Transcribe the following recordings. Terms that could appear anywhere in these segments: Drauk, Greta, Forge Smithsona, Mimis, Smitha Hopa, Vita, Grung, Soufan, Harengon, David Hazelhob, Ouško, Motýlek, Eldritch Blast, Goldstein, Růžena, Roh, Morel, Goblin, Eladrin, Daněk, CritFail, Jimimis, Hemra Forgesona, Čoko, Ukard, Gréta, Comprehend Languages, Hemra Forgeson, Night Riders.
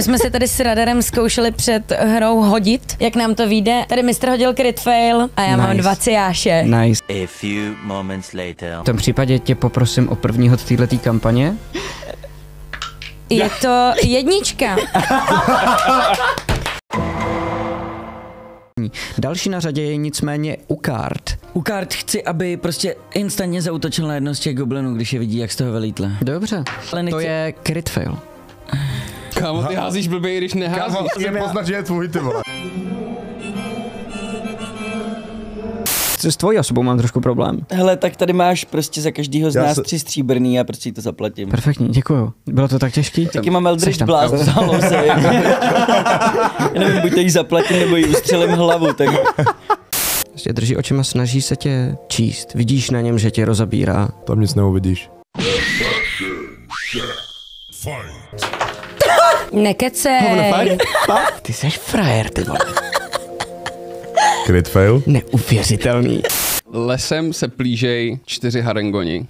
My jsme si tady s radarem zkoušeli před hrou hodit, jak nám to vyjde. Tady mistr hodil CritFail a já mám 20 jáše. Nice. A few moments later. V tom případě tě poprosím o prvního z této kampaně. Je to 1. Další na řadě je nicméně Ukard. Ukard chci, aby prostě instantně zaútočil na jedno z těch goblinů, když je vidí, jak z toho velítla. Dobře, ale nechci... to je CritFail. Kámo, ty házíš blbě, když neházíš. Kámo, jsem poznat, že je tvůj, ty vole. S tvojí osobou mám trošku problém. Hele, tak tady máš prostě za každýho z nás 3 stříbrný a prostě to zaplatím. Perfektní, děkuju. Bylo to tak těžký? Taky mám Eldritch Blast, vzalo se. Já nevím, buď to jí zaplatím, nebo jí ustřelím hlavu, tak... Prostě drží očima, snaží se tě číst. Vidíš na něm, že tě rozabírá. Tam nic neuvidíš. Nekecej. Ty seš frajer, ty vole. CritFail? Neuvěřitelný. Lesem se plížej 4 harengoni.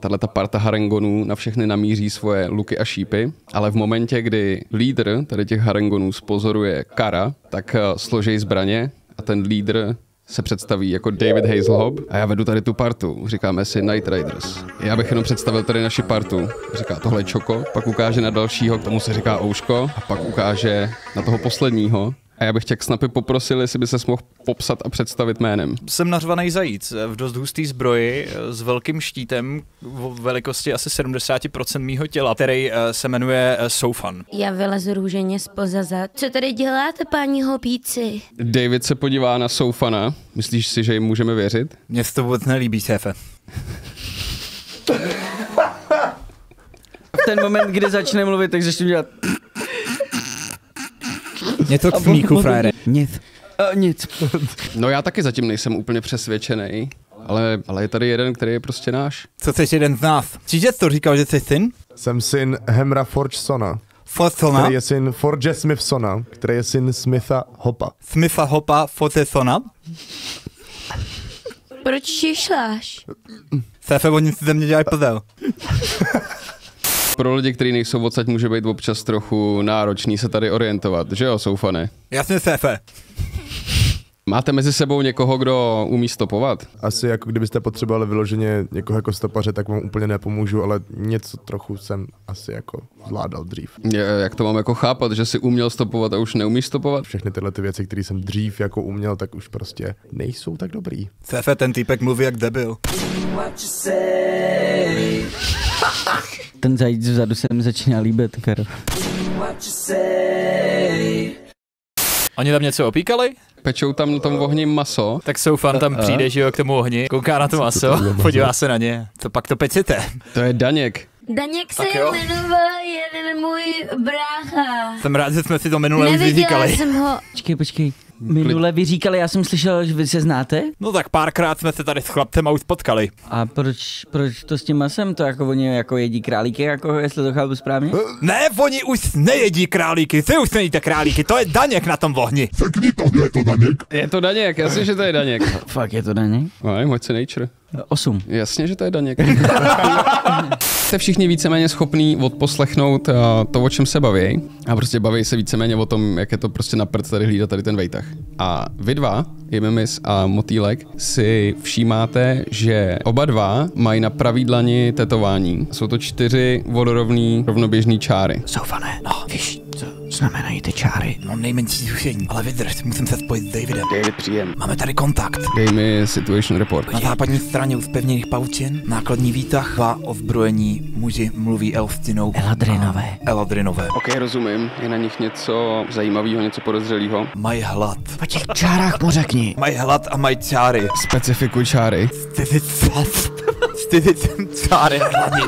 Tato parta harengonů na všechny namíří svoje luky a šípy, ale v momentě, kdy lídr tady těch harengonů spozoruje Kara, tak složej zbraně a ten lídr se představí jako David Hazelhob a já vedu tady tu partu, říkáme si Night Riders. Já bych jenom představil tady naši partu, říká tohle Čoko, pak ukáže na dalšího, k tomu se říká Ouško a pak ukáže na toho posledního. A já bych tě k snapy poprosil, jestli by se mohl popsat a představit jménem. Jsem nařvaný zajíc v dost hustý zbroji s velkým štítem v velikosti asi 70% mýho těla, který se jmenuje Soufan. Já vylezu Růženě spoza zad. Co tady děláte, paní Hopíci? David se podívá na Soufana. Myslíš si, že jim můžeme věřit? Mně se to vůbec nelíbí, šéfe. V ten moment, kdy začne mluvit, tak začne dělat... Něco k smíku, frajere. Nic. No já taky zatím nejsem úplně přesvědčený, ale je tady jeden, který je prostě náš. Co jsi jeden z nás? Přížec to říkal, že jsi syn? Jsem syn Hemra Forgesona. Forgesona? Který je syn Forge Smithsona, který je syn Smitha Hopa. Smitha Hopa Forgesona? Proč šišláš? Sefe, oni si ze mě dělají prdel. Pro lidi, kteří nejsou odsaď, může být občas trochu náročný se tady orientovat, že jo, Soufane? Jasně, šéfe. Máte mezi sebou někoho, kdo umí stopovat? Asi jako kdybyste potřebovali vyloženě někoho jako stopaře, tak vám úplně nepomůžu, ale něco trochu jsem asi jako zvládal dřív. Jak to mám jako chápat, že jsi uměl stopovat a už neumíš stopovat? Všechny tyhle ty věci, které jsem dřív jako uměl, tak už prostě nejsou tak dobrý. Šéfe, ten týpek mluví jak debil. Ten zajíc vzadu se mi začíná líbit, Karo. Oni tam něco opíkali? Pečou tam na tom ohni maso. Tak Soufan tam přijde, že jo, k tomu ohni, kouká na to maso, podívá se na ně. To pak to pečete. To je Daněk. Daněk se jmenoval jeden můj brácha. Jsem rád, že jsme si to minule už vyříkali. Počkej. Minule vyříkali, já jsem slyšel, že vy se znáte? No tak párkrát jsme se tady s chlapcem už potkali. A proč to s tím masem? To jako oni jako jedí králíky, jako jestli to chápu správně? Ne, oni už nejedí králíky, ty už nejíte králíky, to je Daněk na tom ohni. Řekni to, je to Daněk? Je to Daněk, jasně, že to je Daněk. Fakt je to Daněk? No, hoď se nature. 8. Jasně, že to je Daněk. Jste všichni víceméně schopní odposlechnout to, o čem se baví. A prostě baví se víceméně o tom, jak je to prostě na prd tady hlídat tady ten vejtah. A vy dva, Jimimis a Motýlek, si všímáte, že oba dva mají na pravý dlani tetování. Jsou to 4 vodorovný rovnoběžný čáry. Soufané, no víš, co znamenají ty čáry? Mám nejmenší tušení, ale vydrž, musím se spojit s Davidem. David příjem. Máme tady kontakt. Dej mi situation report. Na západní straně uspevněných paučin, nákladní výtah, 2 ozbrojení muži mluví elftinou. Eladrinové. Ok, rozumím. Je na nich něco zajímavého, něco podezřelého. Mají hlad. Po těch čárách mu řekni. Mají hlad a mají čáry. Specifikuj čáry. Styvicem čáry hlady.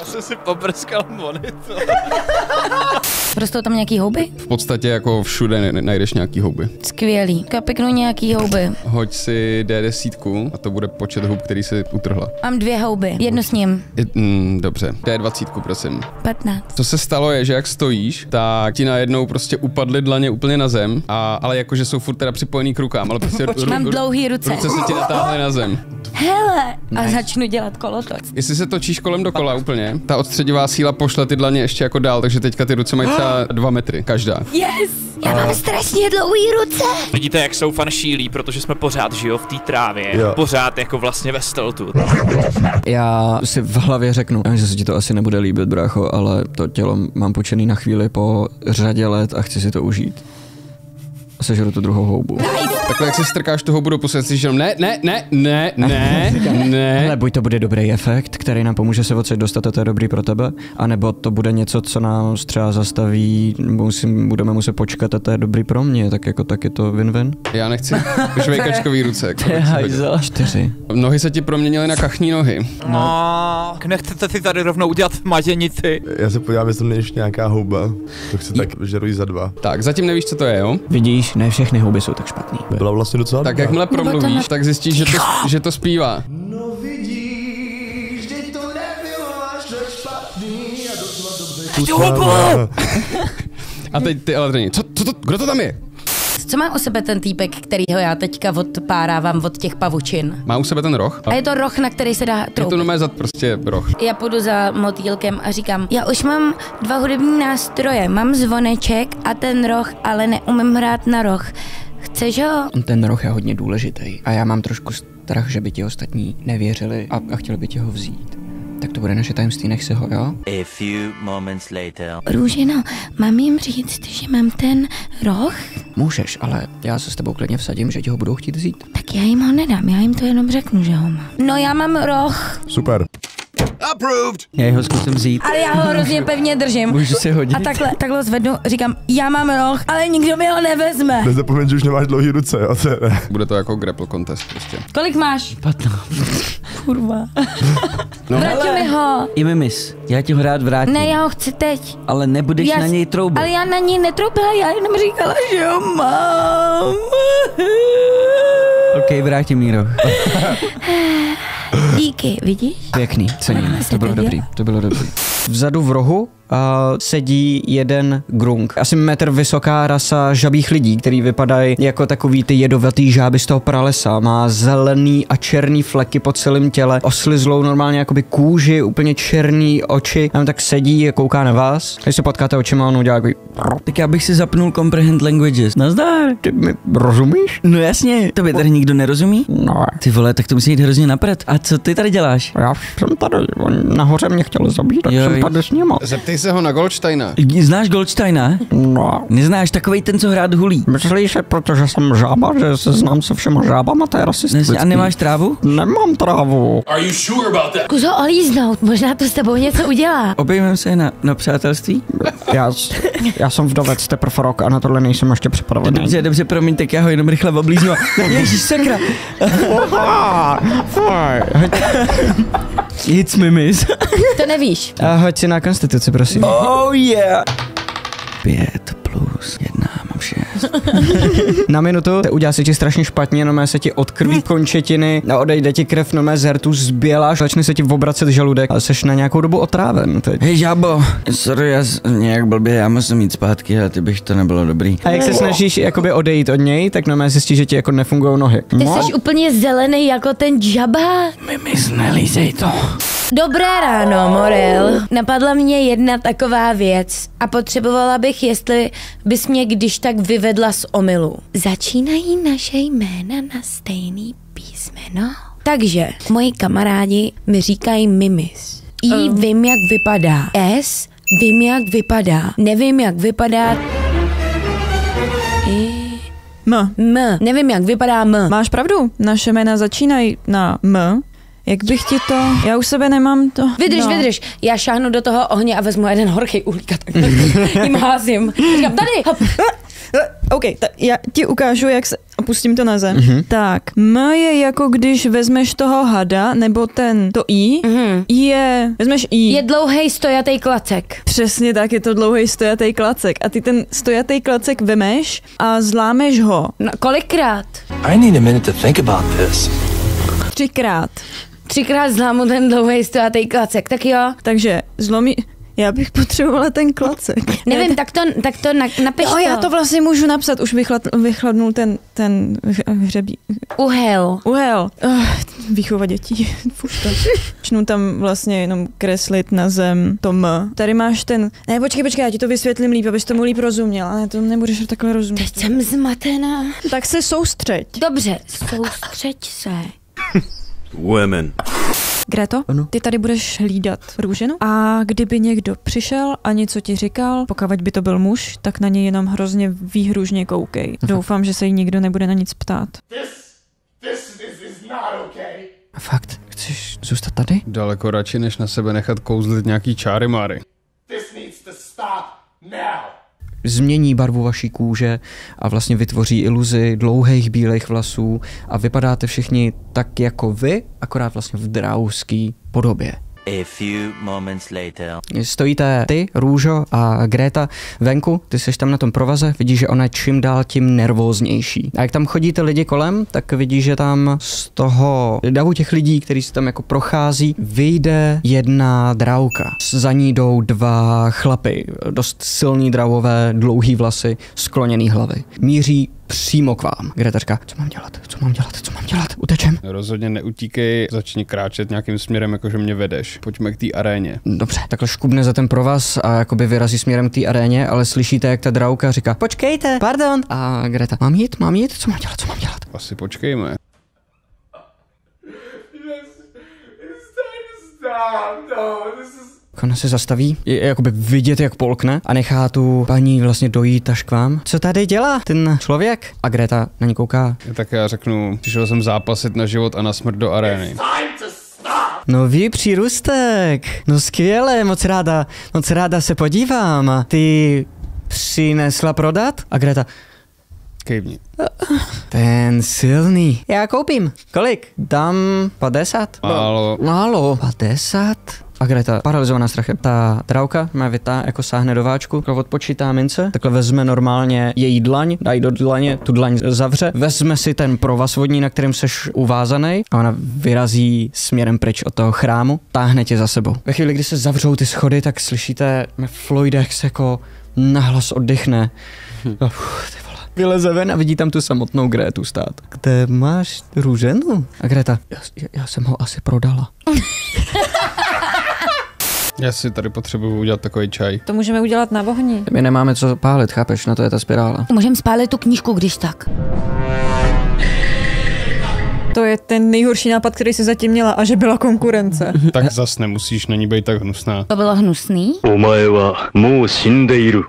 Já jsem si poprskal monitor. Prostě tam nějaký houby? V podstatě jako všude najdeš nějaký houby. Skvělý. Kapiknu nějaký houby. Hoď si D10 a to bude počet hub, který si utrhla. Mám dvě houby, jednu s ním. Dobře, D20, prosím. 15. Co se stalo je, že jak stojíš, tak ti najednou prostě upadly dlaně úplně na zem, ale jakože jsou furt teda připojený k rukám, ale prostě mám dlouhý ruce. Ruce se ti natáhly na zem. Hele, a začnu dělat kolotoč. Jestli se točíš kolem dokola úplně, ta odstředivá síla pošle ty dlaně ještě jako dál, takže teďka ty ruce mají třeba 2 metry, každá. Yes! Já mám strašně dlouhý ruce. Vidíte, jak Soufan šílí, protože jsme pořád žijou v té trávě, jo. Pořád jako vlastně ve steltu. Já si v hlavě řeknu, že se ti to asi nebude líbit, brácho, ale to tělo mám počený na chvíli po řadě let a chci si to užít. A sežeru tu druhou houbu. Takhle jak si strkáš tu houbu do pusy, si říkám, ne. Hele, buď to bude dobrý efekt, který nám pomůže se odsaď dostat, a to je dobrý pro tebe, anebo to bude něco, co nám třeba zastaví, budeme muset počkat, a to je dobrý pro mě, tak jako tak je to win-win. Já nechci švejkačkový ruce. Jako, ty hajzel. 4. Nohy se ti proměnily na kachní nohy. No, nechcete si tady rovnou udělat maženici. Já se podívám, jestli mě ještě nějaká houba. To chci tak žeruji za 2. Tak, zatím nevíš, co to je, jo? Vidíš, ne všechny houby jsou tak špatný. Byla vlastně docela. Tak jakmile promluvíš, tak zjistíš, že to zpívá. No vidíš, že to nebylo až tak špatný a docela dobře. A teď ty Eladrini, kdo to tam je? Co má u sebe ten týpek, kterýho já teďka odpárávám od těch pavučin? Má u sebe ten roh? A je to roh, na který se dá troupit. Je to nomezat prostě roh. Já půjdu za motýlkem a říkám, já už mám 2 hudební nástroje, mám zvoneček a ten roh, ale neumím hrát na roh. Chceš ho? Ten roh je hodně důležitý a já mám trošku strach, že by ti ostatní nevěřili a chtěli by ti ho vzít. Tak to bude naše tajemství, nech si ho, jo? A few moments later. Růženo, mám jim říct, že mám ten roh? Můžeš, ale já se s tebou klidně vsadím, že ti ho budou chtít vzít. Tak já jim ho nedám, já jim to jenom řeknu, že ho mám. No já mám roh. Super. Approved. Já ho zkusím vzít. Ale já ho hrozně pevně držím. Můžu si hodit. A takhle zvednu, říkám, já mám roh, ale nikdo mi ho nevezme. Nezapomeň, že už nemáš dlouhý ruce, jo? Bude to jako grapple contest prostě. Kolik máš? 15. Kurva. No. Vrátíme ho. Jimimis, já ti ho rád vrátím. Ne, já ho chci teď. Ale nebudeš na něj troubit. Ale já na něj netroubila, já jenom říkala, že ho mám. OK, vrátím jí roh. Díky, vidíš? Pěkný, cením. To bylo dobrý, to bylo dobrý. Vzadu v rohu sedí jeden grung. Asi metr vysoká rasa žabých lidí, který vypadají jako takový ty jedovatý žáby z toho pralesa. Má zelený a černý fleky po celém těle, oslizlou normálně jakoby kůži, úplně černý oči. Tam tak sedí a kouká na vás. Když se potkáte očima, on udělá takový... Tak já bych si zapnul Comprehend Languages. Nazdar, ty mi rozumíš? No jasně, tobě tady nikdo nerozumí? No. Ty vole, tak to musí jít hrozně napřed. A co ty tady děláš? Já jsem tady, on nahoře mě chtěl zabít, tak jsem tady s ním. Zeptej se ho na Goldsteina. Znáš Goldsteina? No. Neznáš, takovej ten, co hrát hulí. Myslíš, protože jsem žába, že se znám se všema žábama, to je rasistický. A nemáš trávu? Nemám trávu. Are you sure about that? Kus ho olíznout, možná to s tebou něco udělá. Objevím se na přátelství. Já jsem vdovec teprv rok a na tohle nejsem ještě připravený. Dobře, promiň, tak já ho jenom rychle oblíznu. Ježíš sakra. It's Mimis. To nevíš. A hoď si na konstituci, prosím. Oh yeah. 5 + 1, mám 6. Na minutu, udělá se ti strašně špatně, jenom se ti odkrví končetiny, odejde ti krev, no mé z hertu zběláš, začne se ti obracet žaludek a seš na nějakou dobu otráven teď. Hej žábo, sorry, já nějak blbě, já musím jít zpátky, ale ty bych to nebylo dobrý. A jak se snažíš jakoby odejít od něj, tak no mé zjistíš, že ti jako nefungují nohy. Ty jsi úplně zelený jako ten žaba. Mimis, nelízej to. Dobré ráno, Morel. Napadla mě jedna taková věc a potřebovala bych, jestli bys mě když tak vyvedla z omylu. Začínají naše jména na stejný písmeno? Takže moji kamarádi mi říkají Mimis. I vím, jak vypadá. S vím, jak vypadá. Nevím, jak vypadá. M. Nevím, jak vypadá M. Máš pravdu, naše jména začínají na M. Jak bych ti to... Já u sebe nemám to... Vydrž, já šáhnu do toho ohně a vezmu jeden horký uhlík a tak jim házím. Říkám, tady, hop. OK, já ti ukážu, jak se... opustím to na zem. Tak, M je jako když vezmeš toho hada, nebo ten, to I, je, vezmeš I. Je dlouhý stojatý klacek. Přesně tak, je to dlouhý stojatý klacek. A ty ten stojatý klacek vemeš a zlámeš ho. No, kolikrát? I need a minute to think about this. Třikrát zlámu ten dlouhý stojatý klacek, tak jo. Takže zlomí... Já bych potřebovala ten klacek. Nevím, tak to napiš to. Já to vlastně můžu napsat, už vychladnul ten hřebík. Uhel. Výchova dětí. Začnu tam vlastně jenom kreslit na zem to M. Tady máš ten... Ne, počkej, já ti to vysvětlím líp, abys tomu líp rozuměla. Ne, to nebudeš takhle rozumět. Teď jsem zmatená. Tak se soustřeď. Dobře, soustřeď se. Women. Greto, ty tady budeš hlídat Růženu a kdyby někdo přišel a něco ti říkal, pokud by to byl muž, tak na něj jenom hrozně výhružně koukej. Doufám, že se jí nikdo nebude na nic ptát. This is not okay. Fakt, chceš zůstat tady? Daleko radši, než na sebe nechat kouzlit nějaký čáry-máry. This needs to stop now. Změní barvu vaší kůže a vlastně vytvoří iluzi dlouhých bílých vlasů a vypadáte všichni tak jako vy, akorát vlastně v dráuský podobě. A few moments later. Stojíte ty, Růžo a Greta venku, ty seš tam na tom provaze, vidíš, že ona je čím dál tím nervóznější. A jak tam chodíte lidi kolem, tak vidíš, že tam z toho davu těch lidí, kteří se tam jako prochází, vyjde jedna drauka. Za ní jdou dva chlapy, dost silní draukové, dlouhý vlasy, skloněný hlavy. Míří přímo k vám. Greta říká, co mám dělat? Utečem? Rozhodně neutíkej, začni kráčet nějakým směrem, jakože mě vedeš. Pojďme k té aréně. Dobře, takhle škubne za ten provaz a jakoby vyrazí směrem k té aréně, ale slyšíte, jak ta drauka říká, počkejte, pardon. A Greta, mám jít, co mám dělat? Asi počkejme. Ona se zastaví, je jakoby vidět, jak polkne a nechá tu paní vlastně dojít až k vám. Co tady dělá ten člověk? A Greta na ní kouká. Tak já řeknu, přišel jsem zápasit na život a na smrt do arény. No vy přírůstek, no skvěle, moc ráda se podívám. Ty přinesla prodat? A Greta... Kejvni. Ten silný. Já koupím. Kolik? Dám 50. Málo. 50? A Greta, paralizovaná strachem. Ta drauka má Vita, jako sáhne do váčku, odpočítá mince, takhle vezme normálně její dlaň, dá jí do dlaně, tu dlaň zavře, vezme si ten provaz vodní, na kterém seš uvázaný, a ona vyrazí směrem pryč od toho chrámu, táhne tě za sebou. Ve chvíli, kdy se zavřou ty schody, tak slyšíte, Floyd se jako nahlas oddechne. Vyleze ven a vidí tam tu samotnou Gretu stát. Kde máš Růženu? A Greta, já jsem ho asi prodala. Já si tady potřebuju udělat takový čaj. To můžeme udělat na ohni. My nemáme co pálit, chápeš? No to je ta spirála. Můžeme spálit tu knížku, když tak. To je ten nejhorší nápad, který jsi zatím měla, a že byla konkurence. Tak zas nemusíš na ní být tak hnusná. To bylo hnusný?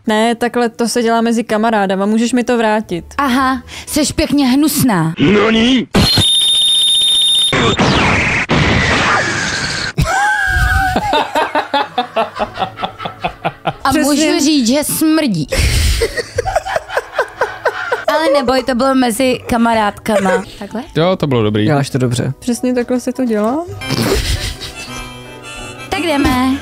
Ne, takhle to se dělá mezi kamarádama, můžeš mi to vrátit. Aha, seš pěkně hnusná. No ní. A můžu říct, že smrdí. Ale neboj, to bylo mezi kamarádkama. Takhle? Jo, to bylo dobrý. Děláš to dobře. Přesně takhle se to dělá. Tak jdeme.